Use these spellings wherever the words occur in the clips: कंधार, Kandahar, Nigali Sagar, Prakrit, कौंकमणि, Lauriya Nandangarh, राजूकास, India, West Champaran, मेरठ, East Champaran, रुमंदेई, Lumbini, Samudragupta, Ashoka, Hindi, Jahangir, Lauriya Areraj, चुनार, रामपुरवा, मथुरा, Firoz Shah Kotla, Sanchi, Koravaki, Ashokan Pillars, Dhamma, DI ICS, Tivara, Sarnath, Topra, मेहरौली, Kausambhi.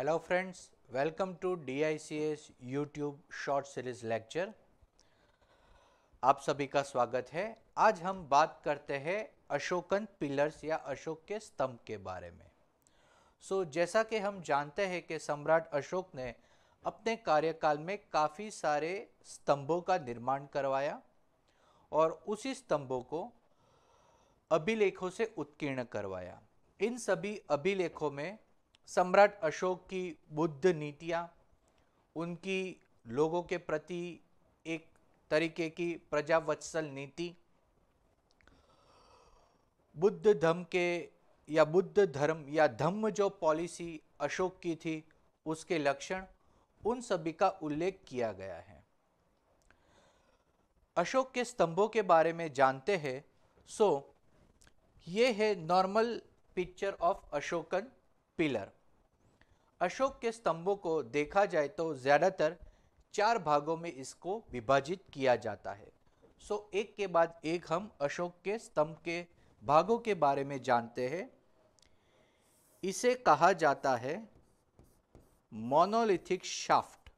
Hello friends, welcome to DICS YouTube short series lecture. आप सभी का स्वागत है। आज हम बात करते हैं अशोकन पिलर्स या अशोक के स्तंभ के बारे में। जैसा कि हम जानते हैं कि सम्राट अशोक ने अपने कार्यकाल में काफ़ी सारे स्तंभों का निर्माण करवाया और उसी स्तंभों को अभिलेखों से उत्कीर्ण करवाया। इन सभी अभिलेखों में सम्राट अशोक की बुद्ध नीतियाँ, उनकी लोगों के प्रति एक तरीके की प्रजावत्सल नीति, बुद्ध धर्म के या धम्म जो पॉलिसी अशोक की थी उसके लक्षण, उन सभी का उल्लेख किया गया है। अशोक के स्तंभों के बारे में जानते हैं। ये है normal picture of Ashokan pillar. Ashoka के स्तंभों को देखा जाए तो ज़्यादातर चार भागों में इसको विभाजित किया जाता है। एक के बाद एक हम अशोक के स्तंभ के भागों के बारे में जानते हैं। इसे कहा जाता है मोनोलिथिक शाफ्ट।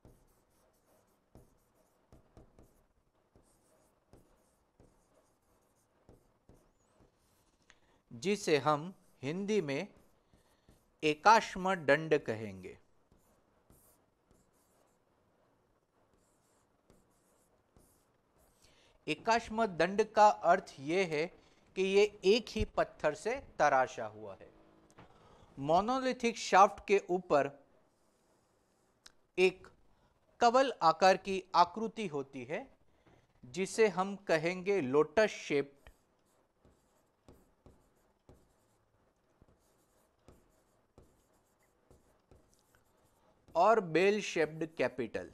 जिसे हम हिंदी में एकाश्म दंड कहेंगे। एकाश्म दंड का अर्थ यह है कि ये एक ही पत्थर से तराशा हुआ है। मोनोलिथिक शाफ्ट के ऊपर एक कवल आकार की आकृति होती है जिसे हम कहेंगे लोटस शेप। और बेल शेप्ड कैपिटल।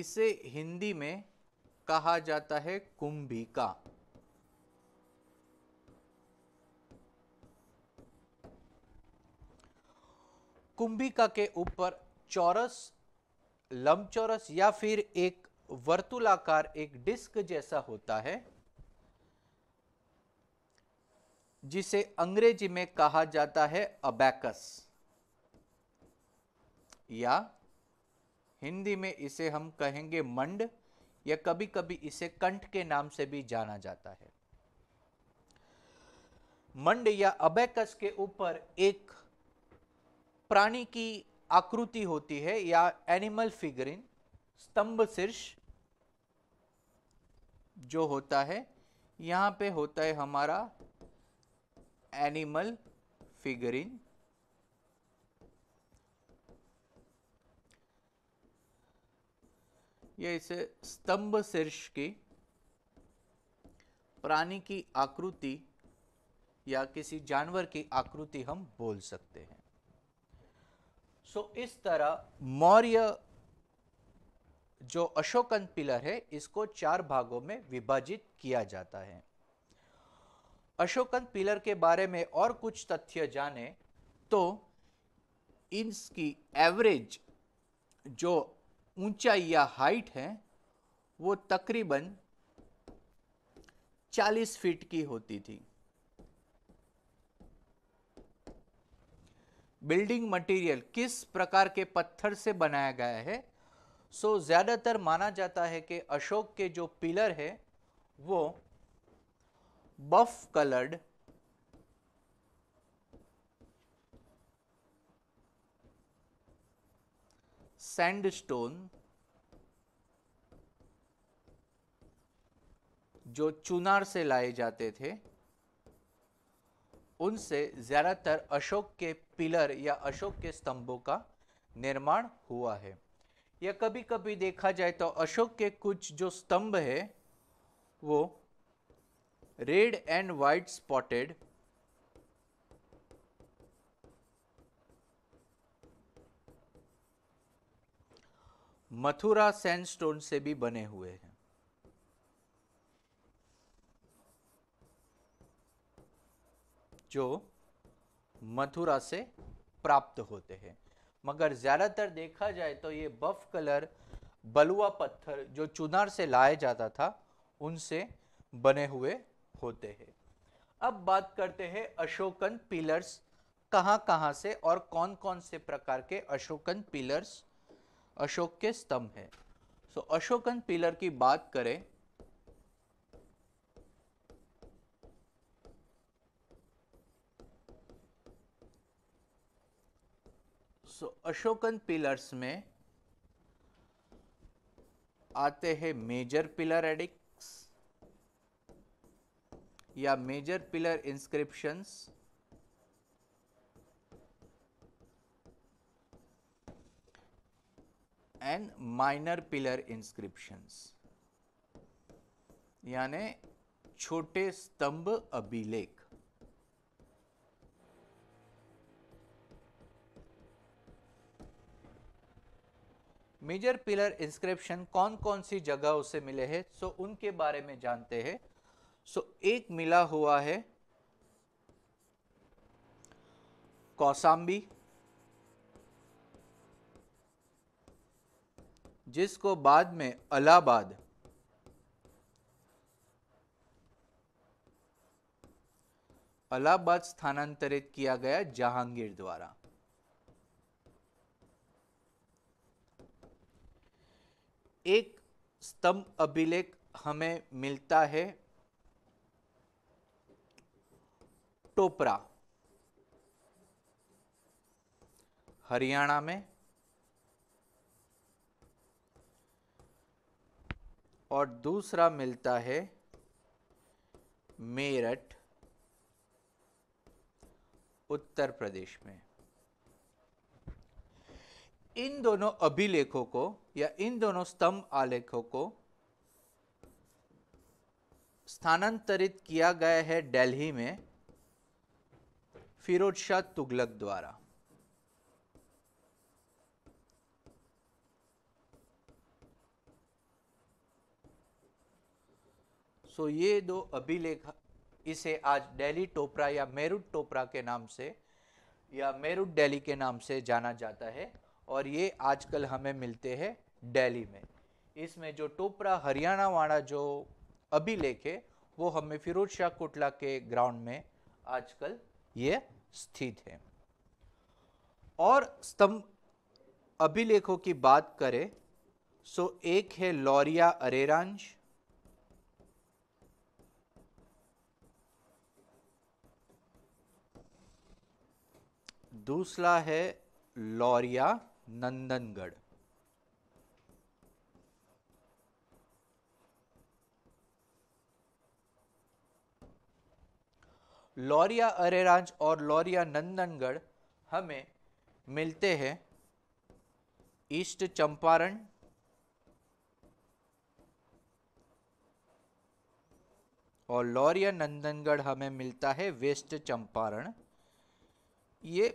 इसे हिंदी में कहा जाता है कुंभिका। कुंभिका के ऊपर चौरस, लंबचौरस या फिर एक वर्तुलाकार एक डिस्क जैसा होता है जिसे अंग्रेजी में कहा जाता है अबैकस, या हिंदी में इसे हम कहेंगे मंड, या कभी कभी इसे कंठ के नाम से भी जाना जाता है। मंड या अबैकस के ऊपर एक प्राणी की आकृति होती है या एनिमल फिगरिन, स्तंभ शीर्ष जो होता है। यहाँ पे होता है हमारा एनिमल फिगरिन। ये इसे स्तंभ शीर्ष की प्राणी की आकृति या किसी जानवर की आकृति हम बोल सकते हैं। इस तरह मौर्य जो अशोकन पिलर है इसको चार भागों में विभाजित किया जाता है। अशोकन पिलर के बारे में और कुछ तथ्य जाने तो इसकी एवरेज जो ऊंचाई या हाइट है वो तकरीबन 40 फीट की होती थी। बिल्डिंग मटेरियल किस प्रकार के पत्थर से बनाया गया है? ज़्यादातर माना जाता है कि अशोक के जो पिलर है वो बफ कलर्ड सैंडस्टोन, जो चुनार से लाए जाते थे, उनसे ज़्यादातर अशोक के पिलर या अशोक के स्तंभों का निर्माण हुआ है। या कभी कभी देखा जाए तो अशोक के कुछ जो स्तंभ है वो red and white spotted मथुरा sandstone से भी बने हुए हैं। जो मथुरा से प्राप्त होते हैं, मगर ज़्यादातर देखा जाए तो ये बफ कलर बलुआ पत्थर जो चुनार से लाया जाता था उनसे बने हुए होते हैं। अब बात करते हैं अशोकन पिलर्स कहाँ से और कौन कौन से प्रकार के अशोकन पिलर्स, अशोक के स्तंभ हैं। सो अशोकन पिलर की बात करें सो अशोकन पिलर्स में आते हैं मेजर पिलर एडिक्स या major pillar inscriptions, and minor pillar inscriptions यानी छोटे स्तंभ अभिलेख। मेजर पिलर इंस्क्रिप्शन कौन कौन सी जगहों से मिले हैं सो उनके बारे में जानते हैं। सो एक मिला हुआ है कौसाम्बी, जिसको बाद में अलाहाबाद स्थानांतरित किया गया जहांगीर द्वारा। एक स्तंभ अभिलेख हमें मिलता है टोपरा हरियाणा में, और दूसरा मिलता है मेरठ उत्तर प्रदेश में। इन दोनों अभिलेखों को या इन दोनों स्तंभ आलेखों को स्थानांतरित किया गया है दिल्ली में फिरोज शाह तुगलक द्वारा। सो ये दो अभिलेख इसे आज दिल्ली टोपरा या मेरुट टोपरा के नाम से या मेरुट दिल्ली के नाम से जाना जाता है, और ये आजकल हमें मिलते हैं दिल्ली में। इसमें जो टोपरा हरियाणा वाला जो अभिलेख है वो हमें फिरोज शाह कोटला के ग्राउंड में आजकल ये स्थित है। और स्तंभ अभिलेखों की बात करें सो एक है लौरिया अरेरांज, दूसरा है लौरिया नंदनगढ़, लौरिया अरेराज और लौरिया नंदनगढ़ हमें मिलते हैं ईस्ट चंपारण, और लौरिया नंदनगढ़ हमें मिलता है वेस्ट चंपारण, ये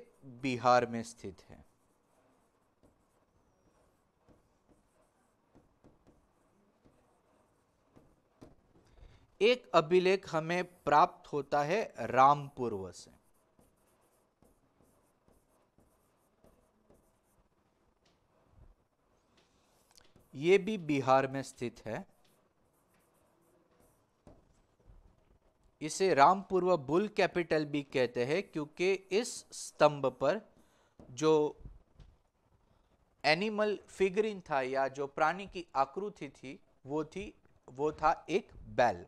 बिहार में स्थित है। एक अभिलेख हमें प्राप्त होता है रामपुरवा से। ये भी बिहार में स्थित है। इसे रामपुरवा बुल कैपिटल भी कहते हैं क्योंकि इस स्तंभ पर जो एनिमल फिगरिन था या जो प्राणी की आकृति थी वो था एक बैल।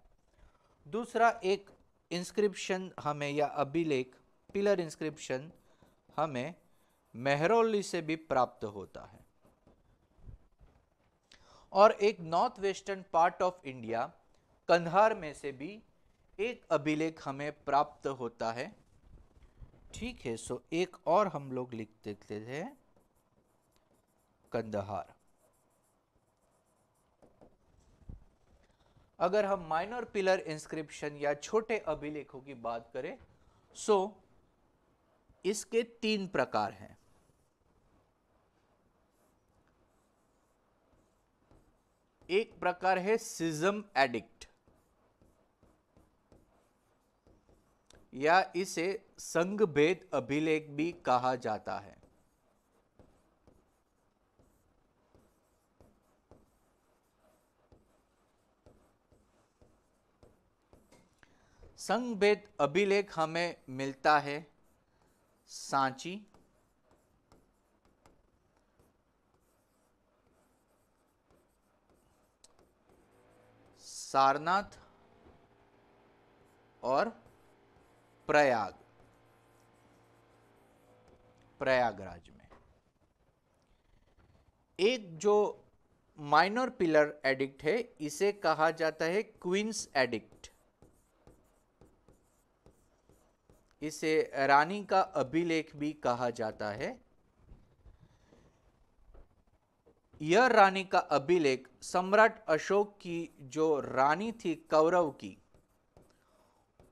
दूसरा एक इंस्क्रिप्शन हमें या अभिलेख पिलर इंस्क्रिप्शन हमें मेहरौली से भी प्राप्त होता है। और एक north western part of India कंधार में से भी एक अभिलेख हमें प्राप्त होता है। ठीक है, सो एक और हम लोग लिख देते थे कंदहार। अगर हम माइनर पिलर इंस्क्रिप्शन या छोटे अभिलेखों की बात करें सो इसके तीन प्रकार हैं। एक प्रकार है सिज्म एडिक्ट या इसे संघ भेद अभिलेख भी कहा जाता है। संघभेद अभिलेख हमें मिलता है सांची, सारनाथ और प्रयागराज में। एक जो माइनर पिलर एडिक्ट है इसे कहा जाता है क्वींस एडिक्ट। इसे रानी का अभिलेख भी कहा जाता है। यह रानी का अभिलेख सम्राट अशोक की जो रानी थी कौरव की,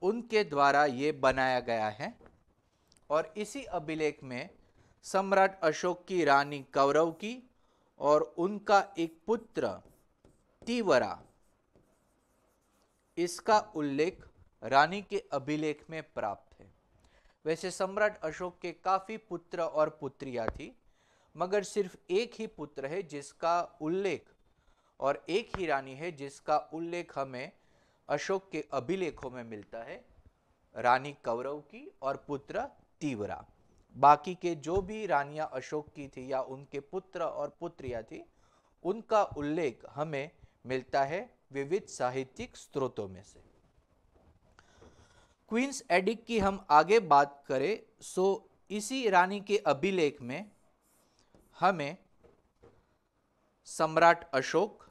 उनके द्वारा ये बनाया गया है। और इसी अभिलेख में सम्राट अशोक की रानी कौरव की और उनका एक पुत्र तीवरा, इसका उल्लेख रानी के अभिलेख में प्राप्त है। वैसे सम्राट अशोक के काफ़ी पुत्र और पुत्रियां थी, मगर सिर्फ एक ही पुत्र है जिसका उल्लेख और एक ही रानी है जिसका उल्लेख हमें अशोक के अभिलेखों में मिलता है, रानी कौरव की और पुत्र तीवरा। बाकी के जो भी रानियां अशोक की थी या उनके पुत्र और पुत्रियां थी, उनका उल्लेख हमें मिलता है विविध साहित्यिक स्रोतों में से। क्वींस एडिक्ट की हम आगे बात करें, सो इसी रानी के अभिलेख में हमें सम्राट अशोक,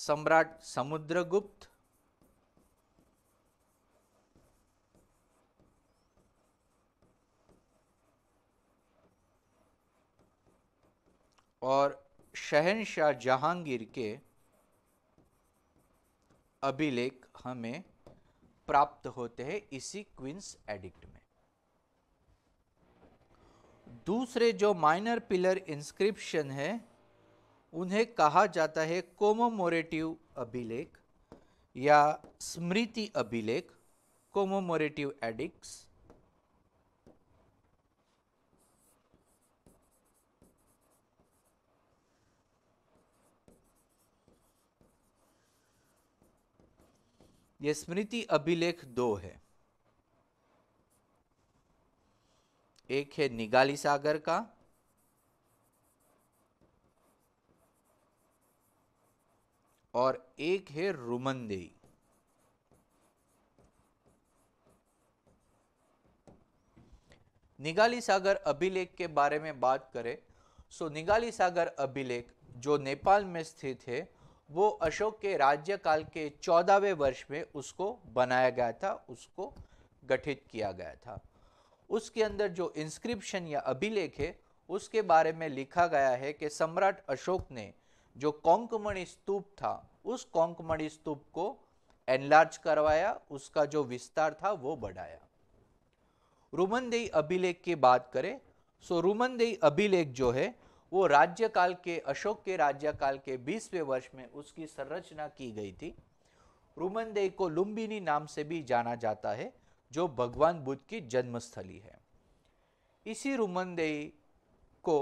सम्राट समुद्रगुप्त, और शहंशाह जहांगीर के अभिलेख हमें प्राप्त होते हैं इसी क्वींस एडिक्ट में। दूसरे जो माइनर पिलर इंस्क्रिप्शन है उन्हें कहा जाता है कोमोमोरेटिव अभिलेख या स्मृति अभिलेख, कोमोमोरेटिव एडिक्ट्स। ये स्मृति अभिलेख दो है, एक है निगाली सागर का और एक है रुमंदेई। निगाली सागर अभिलेख के बारे में बात करें, सो निगाली सागर अभिलेख जो नेपाल में स्थित है, वो अशोक के राज्यकाल के 14वें वर्ष में उसको बनाया गया था, उसको गठित किया गया था। उसके अंदर जो इंस्क्रिप्शन या अभिलेख है उसके बारे में लिखा गया है कि सम्राट अशोक ने जो कौंकमणि स्तूप था उस कौंकमणि स्तूप को एनलार्ज करवाया, उसका जो विस्तार था वो बढ़ाया। रुमंदेई अभिलेख की बात करें, सो रुमंदेई अभिलेख जो है वो राज्यकाल के अशोक के राज्यकाल के 20वें वर्ष में उसकी संरचना की गई थी। रुमंदेई को लुम्बिनी नाम से भी जाना जाता है, जो भगवान बुद्ध की जन्मस्थली है। इसी रुमंदेई को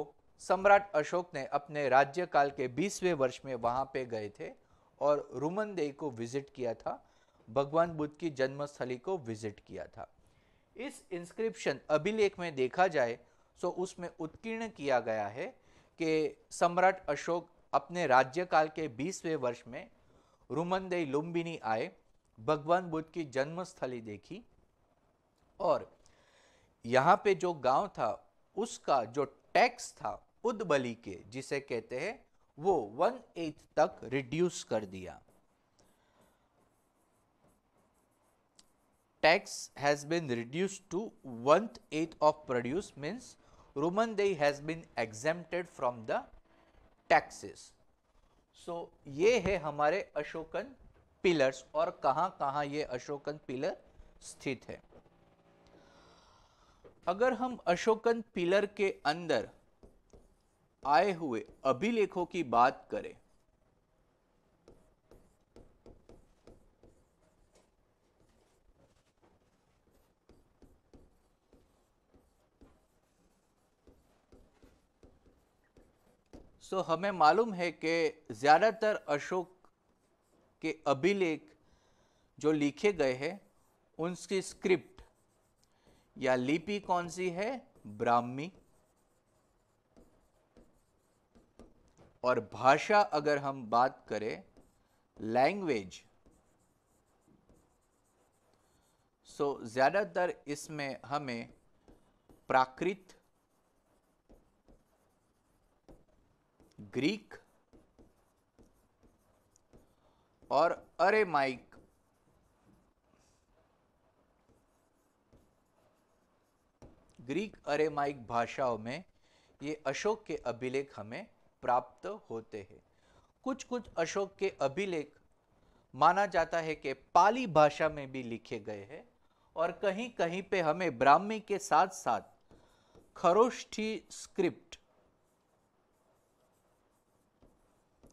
सम्राट अशोक ने अपने राज्यकाल के 20वें वर्ष में वहां पे गए थे और रुमंदेई को विजिट किया था, भगवान बुद्ध की जन्मस्थली को विजिट किया था। इस इंस्क्रिप्शन अभिलेख में देखा जाए तो उसमें उत्कीर्ण किया गया है कि सम्राट अशोक अपने राज्यकाल के 20वें वर्ष में रुमंदेई लुम्बिनी आए, भगवान बुद्ध की जन्मस्थली देखी और यहाँ पे जो गांव था उसका जो टैक्स था उद्बली के जिसे कहते हैं वो 1/8 तक रिड्यूस कर दिया। Tax has been reduce to 1/8 of produce, means रुमंदेई has been exempted from the taxes. So ये है हमारे अशोकन पिलर्स और कहाँ कहाँ ये अशोकन पिलर स्थित है। अगर हम अशोकन पिलर के अंदर आए हुए अभिलेखों की बात करें, सो हमें मालूम है कि ज़्यादातर अशोक के अभिलेख जो लिखे गए हैं उनकी स्क्रिप्ट या लिपि कौन सी है? ब्राह्मी। और भाषा अगर हम बात करें, लैंग्वेज, सो ज़्यादातर इसमें हमें प्राकृत, ग्रीक और अरेमाइक भाषाओं में ये अशोक के अभिलेख हमें प्राप्त होते हैं। कुछ कुछ अशोक के अभिलेख माना जाता है कि पाली भाषा में भी लिखे गए हैं और कहीं कहीं पे हमें ब्राह्मी के साथ साथ खरोष्ठी स्क्रिप्ट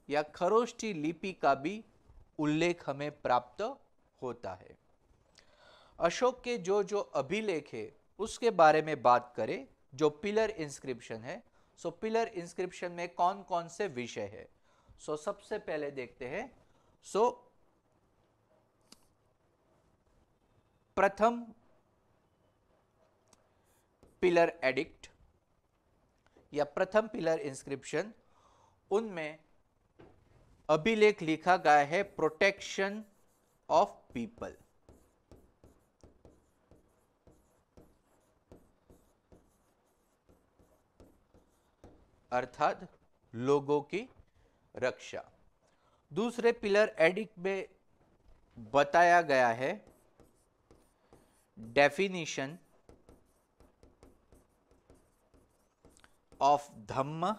या खरोष्ठी लिपि का भी उल्लेख हमें प्राप्त होता है। अशोक के जो जो अभिलेख है उसके बारे में बात करें, जो पिलर इंस्क्रिप्शन है, सो पिलर इंस्क्रिप्शन में कौन कौन से विषय है, सो सबसे पहले देखते हैं। सो प्रथम पिलर एडिक्ट या प्रथम पिलर इंस्क्रिप्शन, उनमें अभिलेख लिखा गया है प्रोटेक्शन ऑफ पीपल। अर्थात लोगों की रक्षा। दूसरे पिलर एडिक्ट में बताया गया है definition of Dhamma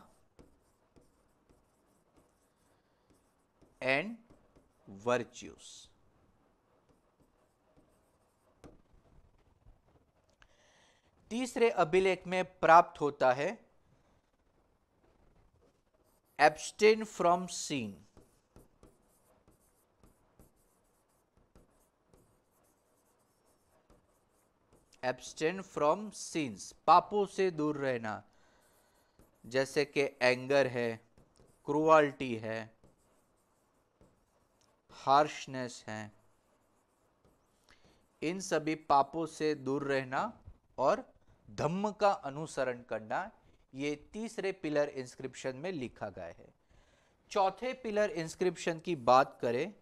and virtues. तीसरे अभिलेख में प्राप्त होता है abstain from sin, abstain from sins, पापों से दूर रहना, जैसे कि एंगर है, क्रूअल्टी है, हार्शनेस है, इन सभी पापों से दूर रहना और धम्म का अनुसरण करना, ये तीसरे पिलर इंस्क्रिप्शन में लिखा गया है। चौथे पिलर इंस्क्रिप्शन की बात करें,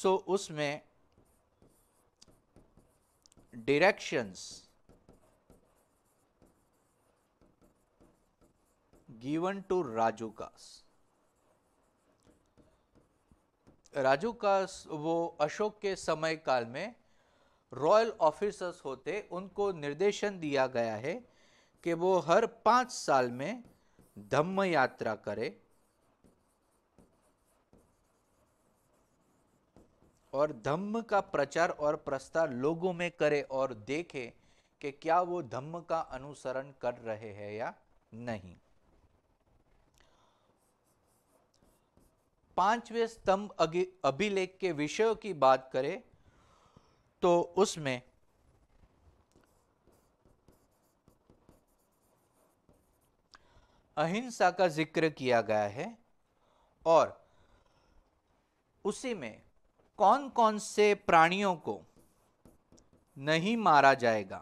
सो उसमें directions given to राजूकास। राजूकास वो अशोक के समय काल में रॉयल ऑफिसर्स होते, उनको निर्देशन दिया गया है कि वो हर 5 साल में धम्म यात्रा करे और धम्म का प्रचार और प्रसार लोगों में करे और देखे कि क्या वो धम्म का अनुसरण कर रहे हैं या नहीं। पांचवें स्तंभ अभिलेख के विषयों की बात करें तो उसमें अहिंसा का जिक्र किया गया है और उसी में कौन कौन से प्राणियों को नहीं मारा जाएगा,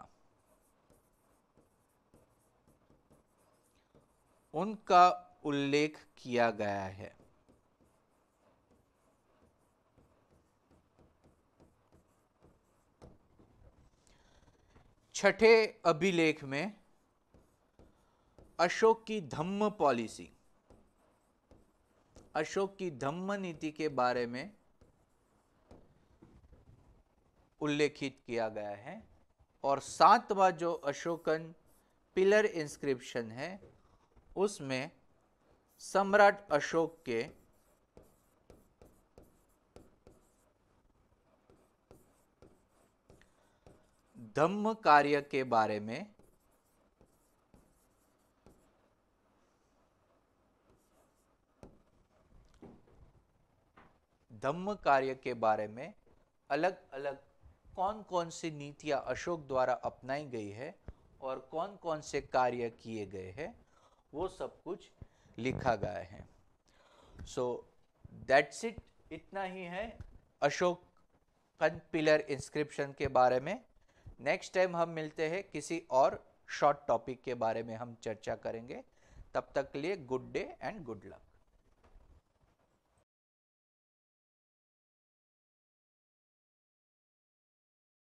उनका उल्लेख किया गया है। छठे अभिलेख में अशोक की धम्म पॉलिसी, अशोक की धम्म नीति के बारे में उल्लेखित किया गया है। और 7वां जो अशोकन पिलर इंस्क्रिप्शन है उसमें सम्राट अशोक के धम्म कार्य के बारे में अलग अलग कौन कौन सी नीतियां अशोक द्वारा अपनाई गई है और कौन कौन से कार्य किए गए हैं वो सब कुछ लिखा गया है. सो दैट्स इट, इतना ही है अशोकन पिलर इंस्क्रिप्शन के बारे में. नेक्स्ट टाइम हम मिलते हैं, किसी और शॉर्ट टॉपिक के बारे में हम चर्चा करेंगे. तब तक के लिए good day and good luck.